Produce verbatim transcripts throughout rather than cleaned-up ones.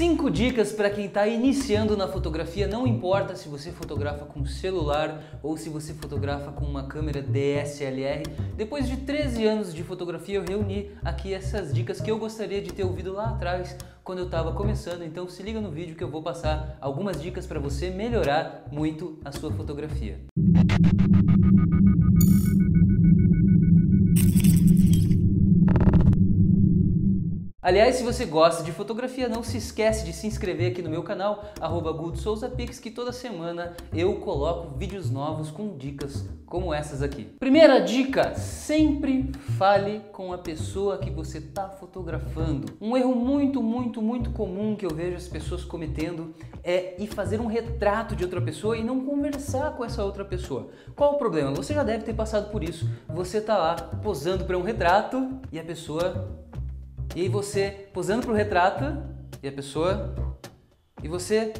cinco dicas para quem está iniciando na fotografia, não importa se você fotografa com celular ou se você fotografa com uma câmera D S L R. Depois de treze anos de fotografia, eu reuni aqui essas dicas que eu gostaria de ter ouvido lá atrás, quando eu estava começando. Então se liga no vídeo que eu vou passar algumas dicas para você melhorar muito a sua fotografia. Aliás, se você gosta de fotografia, não se esquece de se inscrever aqui no meu canal, arroba guto souza pix, que toda semana eu coloco vídeos novos com dicas como essas aqui. Primeira dica, sempre fale com a pessoa que você está fotografando. Um erro muito, muito, muito comum que eu vejo as pessoas cometendo é ir fazer um retrato de outra pessoa e não conversar com essa outra pessoa. Qual o problema? Você já deve ter passado por isso. Você está lá posando para um retrato e a pessoa... E aí você posando para o retrato e a pessoa, e você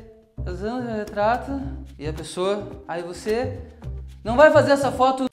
posando para o retrato e a pessoa, aí você não vai fazer essa foto.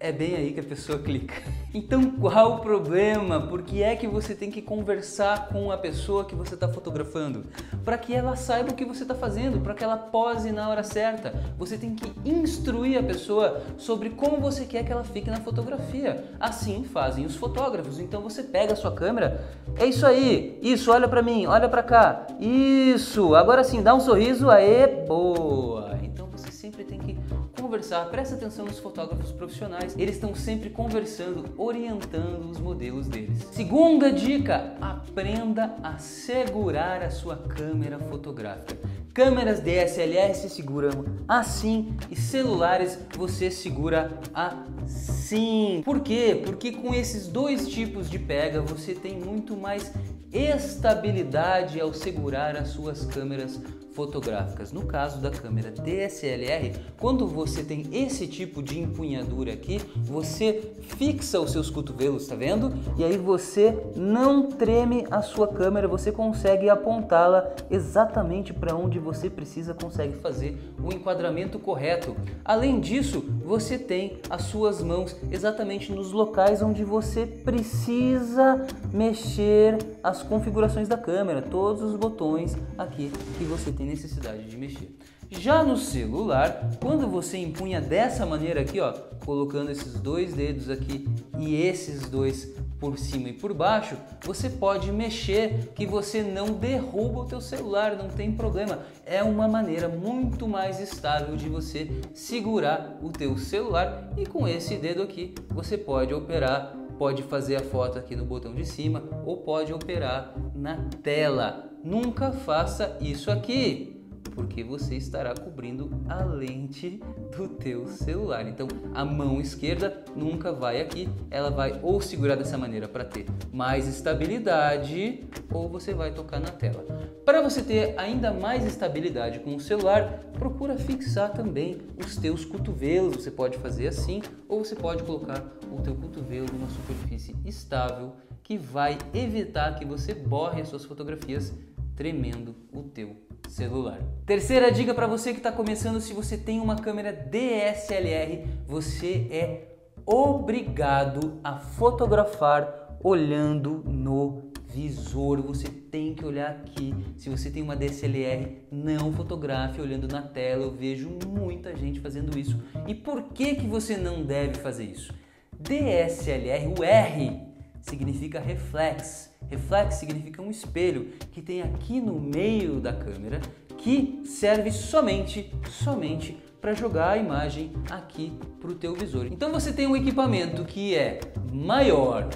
É bem aí que a pessoa clica. Então qual o problema? Por que é que você tem que conversar com a pessoa que você está fotografando? Para que ela saiba o que você está fazendo, para que ela pose na hora certa. Você tem que instruir a pessoa sobre como você quer que ela fique na fotografia. Assim fazem os fotógrafos. Então você pega a sua câmera, é isso aí, isso, olha para mim, olha para cá, isso, agora sim, dá um sorriso, aê, boa. Então você sempre tem que conversar, presta atenção nos fotógrafos profissionais, eles estão sempre conversando, orientando os modelos deles. Segunda dica, aprenda a segurar a sua câmera fotográfica. Câmeras D S L R se seguram assim e celulares você segura assim. Por quê? Porque com esses dois tipos de pega você tem muito mais estabilidade ao segurar as suas câmeras fotográficas. No caso da câmera D S L R, quando você tem esse tipo de empunhadura aqui, você fixa os seus cotovelos, tá vendo? E aí você não treme a sua câmera, você consegue apontá-la exatamente para onde você precisa, consegue fazer o enquadramento correto. Além disso, você tem as suas mãos exatamente nos locais onde você precisa mexer as configurações da câmera, todos os botões aqui que você tem necessidade de mexer. Já no celular, quando você empunha dessa maneira aqui, ó, colocando esses dois dedos aqui e esses dois por cima e por baixo, você pode mexer que você não derruba o teu celular, não tem problema. É uma maneira muito mais estável de você segurar o teu celular, e com esse dedo aqui você pode operar, pode fazer a foto aqui no botão de cima ou pode operar na tela. Nunca faça isso aqui, porque você estará cobrindo a lente do teu celular. Então a mão esquerda nunca vai aqui, ela vai ou segurar dessa maneira para ter mais estabilidade, ou você vai tocar na tela. Para você ter ainda mais estabilidade com o celular, procura fixar também os teus cotovelos. Você pode fazer assim, ou você pode colocar o teu cotovelo numa superfície estável, que vai evitar que você borre as suas fotografias tremendo o teu celular. Terceira dica para você que está começando: se você tem uma câmera D S L R, você é obrigado a fotografar olhando no visor. Você tem que olhar aqui. Se você tem uma D S L R, não fotografe olhando na tela. Eu vejo muita gente fazendo isso. E por que que você não deve fazer isso? D S L R, o R significa reflex. Reflex significa um espelho que tem aqui no meio da câmera, que serve somente, somente para jogar a imagem aqui para o teu visor. Então você tem um equipamento que é maior,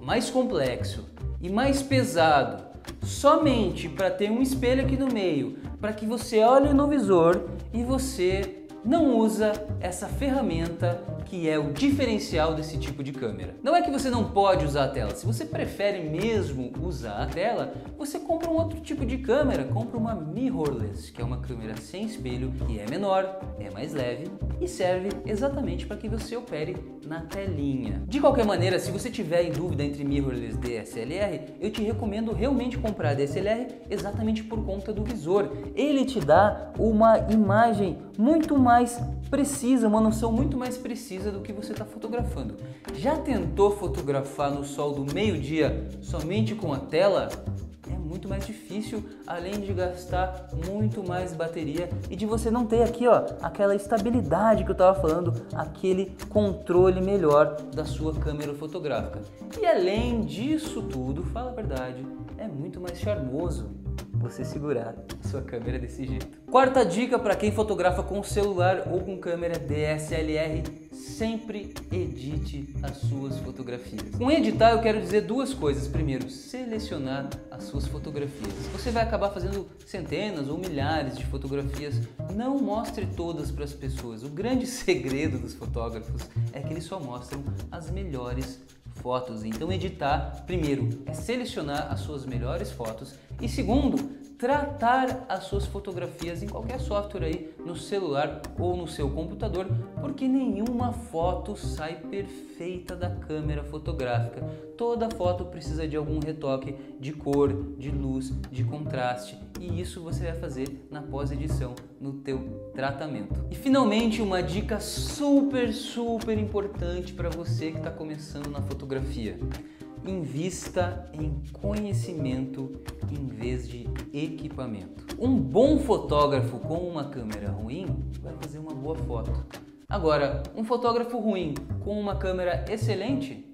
mais complexo e mais pesado, somente para ter um espelho aqui no meio, para que você olhe no visor, e você não usa essa ferramenta que é o diferencial desse tipo de câmera. Não é que você não pode usar a tela, se você prefere mesmo usar a tela, você compra um outro tipo de câmera, compra uma mirrorless, que é uma câmera sem espelho, que é menor, é mais leve e serve exatamente para que você opere na telinha. De qualquer maneira, se você tiver em dúvida entre mirrorless e D S L R, eu te recomendo realmente comprar a D S L R exatamente por conta do visor. Ele te dá uma imagem muito mais mais precisa, uma noção muito mais precisa do que você está fotografando. Já tentou fotografar no sol do meio-dia somente com a tela? é muito mais difícil, além de gastar muito mais bateria e de você não ter aqui, ó, aquela estabilidade que eu estava falando, aquele controle melhor da sua câmera fotográfica. E além disso tudo, fala a verdade, é muito mais charmoso você segurar a sua câmera desse jeito. Quarta dica para quem fotografa com celular ou com câmera D S L R, sempre edite as suas fotografias. Com editar eu quero dizer duas coisas. Primeiro, selecionar as suas fotografias. Você vai acabar fazendo centenas ou milhares de fotografias. Não mostre todas para as pessoas. O grande segredo dos fotógrafos é que eles só mostram as melhores fotografias. Fotos. Então editar, primeiro, é selecionar as suas melhores fotos e segundo, tratar as suas fotografias em qualquer software aí, no celular ou no seu computador, porque nenhuma foto sai perfeita da câmera fotográfica. Toda foto precisa de algum retoque de cor, de luz, de contraste, e isso você vai fazer na pós-edição, no teu tratamento. E finalmente, uma dica super, super importante para você que está começando na fotografia. Invista em conhecimento em vez de equipamento. Um bom fotógrafo com uma câmera ruim vai fazer uma boa foto. Agora, um fotógrafo ruim com uma câmera excelente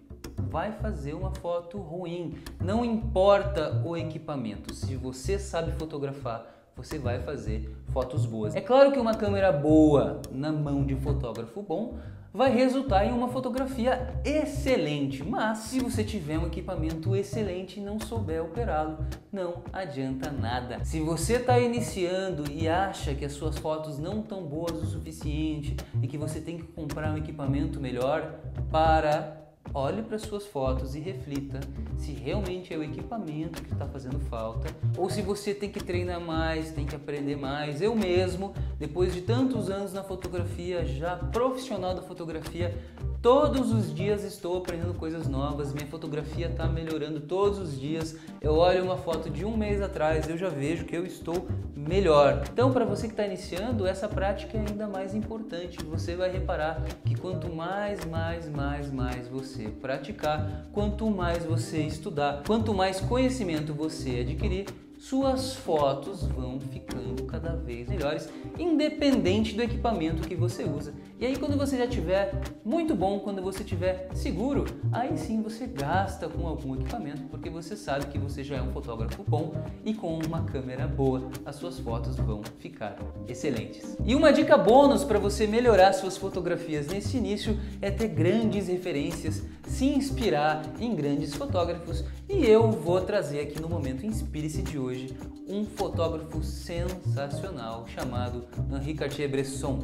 vai fazer uma foto ruim. Não importa o equipamento, se você sabe fotografar, você vai fazer fotos boas. É claro que uma câmera boa na mão de um fotógrafo bom vai resultar em uma fotografia excelente, mas se você tiver um equipamento excelente e não souber operá-lo, não adianta nada. Se você está iniciando e acha que as suas fotos não estão boas o suficiente e que você tem que comprar um equipamento melhor, para... Olhe para suas fotos e reflita se realmente é o equipamento que está fazendo falta ou se você tem que treinar mais, tem que aprender mais. Eu mesmo, depois de tantos anos na fotografia, já profissional da fotografia, todos os dias estou aprendendo coisas novas, minha fotografia está melhorando todos os dias. Eu olho uma foto de um mês atrás, eu já vejo que eu estou melhor. Então, para você que está iniciando, essa prática é ainda mais importante. Você vai reparar que quanto mais, mais, mais, mais você praticar, quanto mais você estudar, quanto mais conhecimento você adquirir, suas fotos vão ficando cada vez melhores, independente do equipamento que você usa. E aí quando você já tiver muito bom, quando você tiver seguro, aí sim você gasta com algum equipamento, porque você sabe que você já é um fotógrafo bom e com uma câmera boa, as suas fotos vão ficar excelentes. E uma dica bônus para você melhorar suas fotografias nesse início é ter grandes referências, se inspirar em grandes fotógrafos, e eu vou trazer aqui no momento Inspire-se de hoje hoje um fotógrafo sensacional chamado Henri Cartier-Bresson.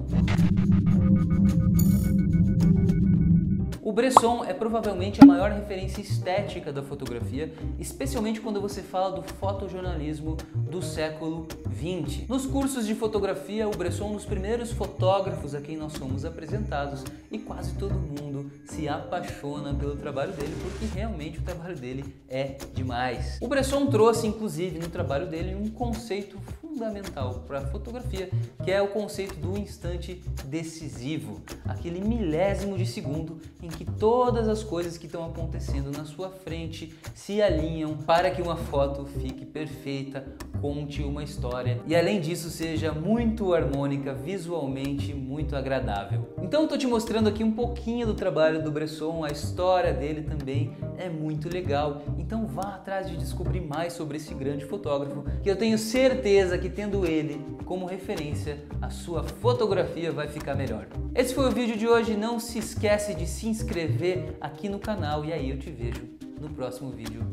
O Bresson é provavelmente a maior referência estética da fotografia, especialmente quando você fala do fotojornalismo do século vinte. Nos cursos de fotografia, o Bresson é um dos primeiros fotógrafos a quem nós somos apresentados e quase todo mundo se apaixona pelo trabalho dele, porque realmente o trabalho dele é demais. O Bresson trouxe, inclusive, no trabalho dele um conceito fundamental para a fotografia, que é o conceito do instante decisivo, aquele milésimo de segundo em que todas as coisas que estão acontecendo na sua frente se alinham para que uma foto fique perfeita, conte uma história e além disso seja muito harmônica, visualmente muito agradável. Então eu tô te mostrando aqui um pouquinho do trabalho do Bresson, a história dele também é muito legal, então vá atrás de descobrir mais sobre esse grande fotógrafo, que eu tenho certeza que tendo ele como referência, a sua fotografia vai ficar melhor. Esse foi o vídeo de hoje, não se esquece de se inscrever aqui no canal e aí eu te vejo no próximo vídeo.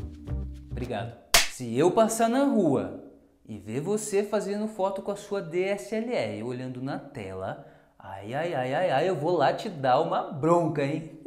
Obrigado! Se eu passar na rua e ver você fazendo foto com a sua D S L R olhando na tela, ai, ai, ai, ai, ai, eu vou lá te dar uma bronca, hein?